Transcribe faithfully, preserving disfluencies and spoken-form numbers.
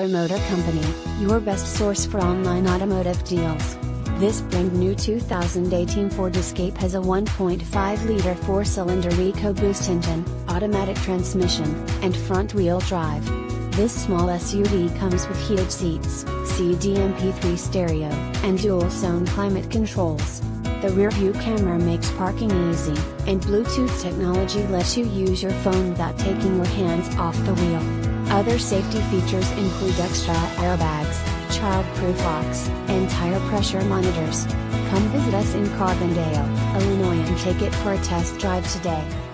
Vogler Motor Company, your best source for online automotive deals. This brand new two thousand eighteen Ford Escape has a one point five liter four cylinder EcoBoost engine, automatic transmission, and front-wheel drive. This small S U V comes with heated seats, C D M P three stereo, and dual-zone climate controls. The rear-view camera makes parking easy, and Bluetooth technology lets you use your phone without taking your hands off the wheel. Other safety features include extra airbags, child-proof locks, and tire pressure monitors. Come visit us in Carbondale, Illinois and take it for a test drive today.